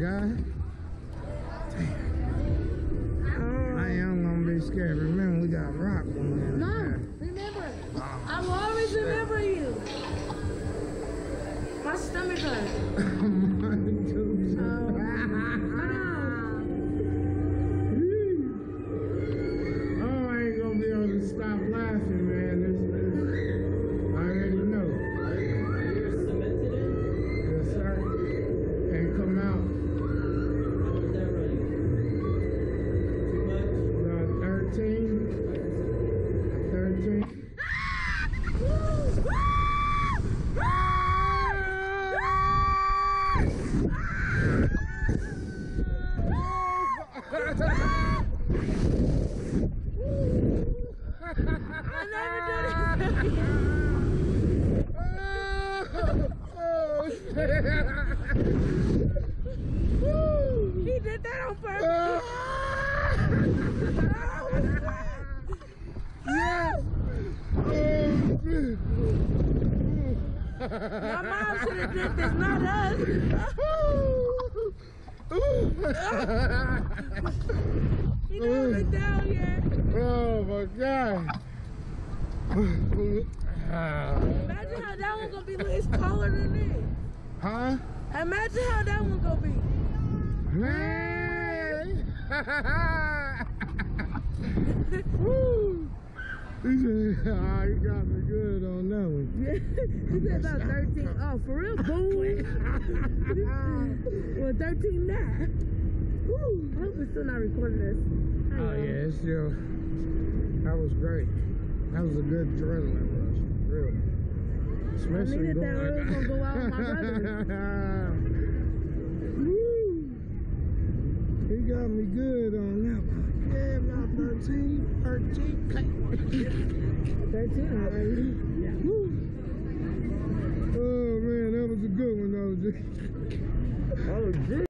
God. Damn. I am gonna be scared. Remember, we got rock on there. No, remember. I will always remember you. My stomach hurts. Mine too. Oh, I ain't gonna be able to stop laughing, man. This, I already know. You're cemented in? Yes, sir. Can't come out. How was that running? Too much? 13. 13. He did that on purpose. Yes. My mom should have did this, not us. He didn't look down yet. Oh my God. Imagine how that one's gonna be. It's taller than this. Huh? Imagine how that one gonna be. Hey! Woo! Oh, you got me good on that one. He said about 13. Oh, for real, boom. Well, 13 now. Woo! I hope we're still not recording this. Oh yeah, it's still. That was great. That was a good adrenaline rush, for real. Especially I needed that oil to go out with my brother. Woo! He got me good on that one. Yeah, about 13, 13. 13, already. Yeah. Woo! Oh man, that was a good one, OG. That was good.